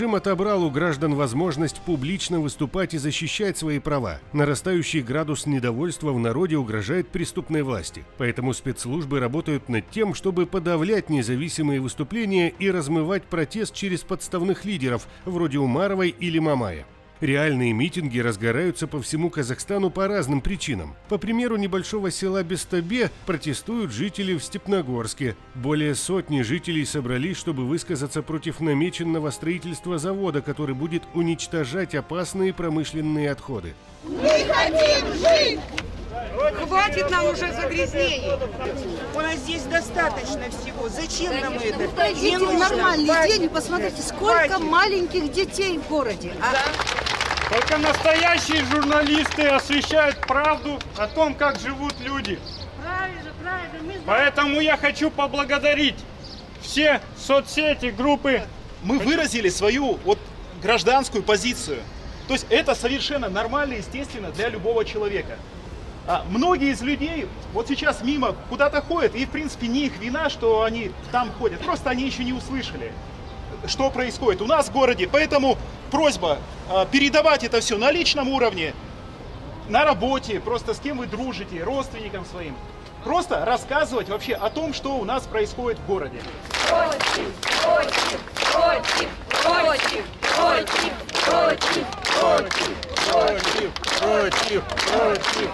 Режим отобрал у граждан возможность публично выступать и защищать свои права. Нарастающий градус недовольства в народе угрожает преступной власти. Поэтому спецслужбы работают над тем, чтобы подавлять независимые выступления и размывать протест через подставных лидеров, вроде Умаровой или Мамая. Реальные митинги разгораются по всему Казахстану по разным причинам. По примеру небольшого села Бестабе протестуют жители в Степногорске. Более сотни жителей собрались, чтобы высказаться против намеченного строительства завода, который будет уничтожать опасные промышленные отходы. Мы хотим жить! Хватит нам уже загрязнений. У нас здесь достаточно всего. Зачем нам это? Пройдите нормальный день и посмотрите, сколько маленьких детей в городе. Только настоящие журналисты освещают правду о том, как живут люди. Правильно, правильно. Поэтому я хочу поблагодарить все соцсети, группы. Мы выразили свою гражданскую позицию. То есть это совершенно нормально, естественно, для любого человека. А многие из людей вот сейчас мимо куда-то ходят, и в принципе не их вина, что они там ходят. Просто они еще не услышали, что происходит у нас в городе. Поэтому просьба передавать это все на личном уровне, на работе, просто с кем вы дружите, родственникам своим. Просто рассказывать вообще о том, что у нас происходит в городе. Против, против, против, против, против, против, против, против, против, против.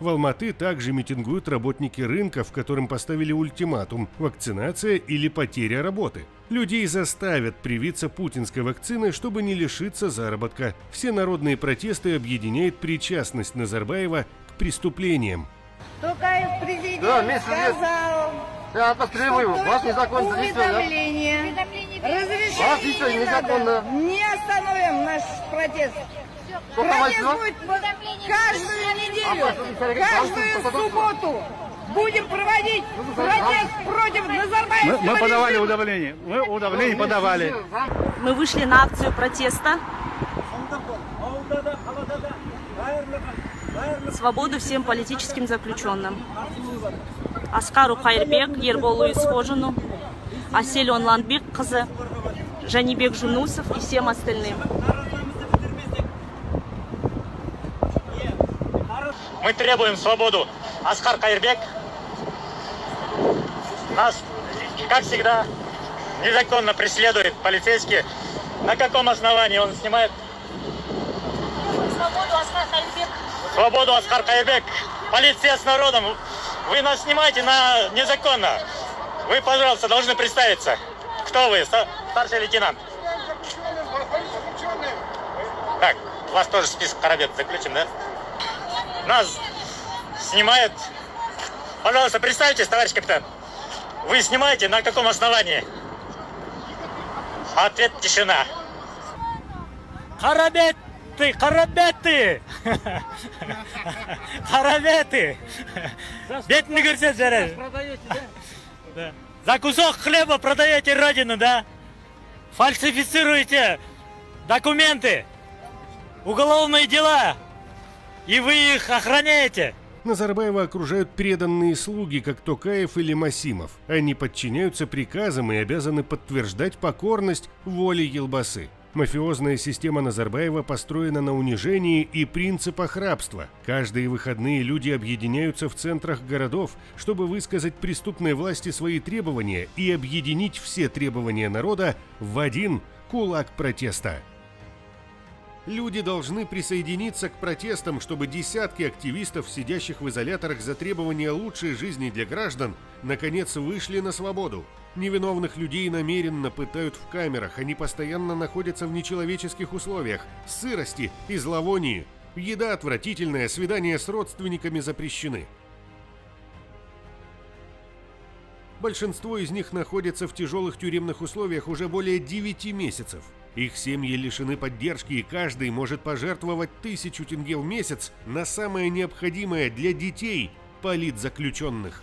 В Алматы также митингуют работники рынков, которым поставили ультиматум – вакцинация или потеря работы. Людей заставят привиться путинской вакциной, чтобы не лишиться заработка. Все народные протесты объединяет причастность Назарбаева к преступлениям. Токаев президент сказал, что ваше уведомление разрешили незаконно. Не остановим наш протест. Протест будет каждую неделю, каждую субботу. Будем проводить протест против Назарбаева. Мы подавали уведомление. Мы уведомление подавали. Мы вышли на акцию протеста. Свободу всем политическим заключенным. Аскару Хайрбек, Ерболу Исхожину, Оселион Ланбек, Жанибек Жунусов и всем остальным. Мы требуем свободу. Асхар Кайрбек нас, как всегда, незаконно преследует полицейские. На каком основании он снимает? Свободу, Асхар Кайрбек. Свободу, Асхар Кайрбек. Полиция с народом. Вы нас снимаете незаконно. Вы, пожалуйста, должны представиться. Кто вы? Старший лейтенант. Так, вас тоже в список Карабек заключим, да? Нас снимает. Пожалуйста, представьтесь, товарищ капитан. Вы снимаете на каком основании? Ответ — тишина. Карабеты, карабеты! Карабеты! Бед не горсет, жарят. За кусок хлеба продаете родину, да? Фальсифицируете документы, уголовные дела. И вы их охраняете? Назарбаева окружают преданные слуги, как Токаев или Масимов. Они подчиняются приказам и обязаны подтверждать покорность воле Елбасы. Мафиозная система Назарбаева построена на унижении и принципах рабства. Каждые выходные люди объединяются в центрах городов, чтобы высказать преступной власти свои требования и объединить все требования народа в один кулак протеста. Люди должны присоединиться к протестам, чтобы десятки активистов, сидящих в изоляторах за требования лучшей жизни для граждан, наконец вышли на свободу. Невиновных людей намеренно пытают в камерах, они постоянно находятся в нечеловеческих условиях, сырости и зловонии. Еда отвратительная, свидания с родственниками запрещены. Большинство из них находятся в тяжелых тюремных условиях уже более 9 месяцев. Их семьи лишены поддержки, и каждый может пожертвовать 1000 тенге в месяц на самое необходимое для детей политзаключенных.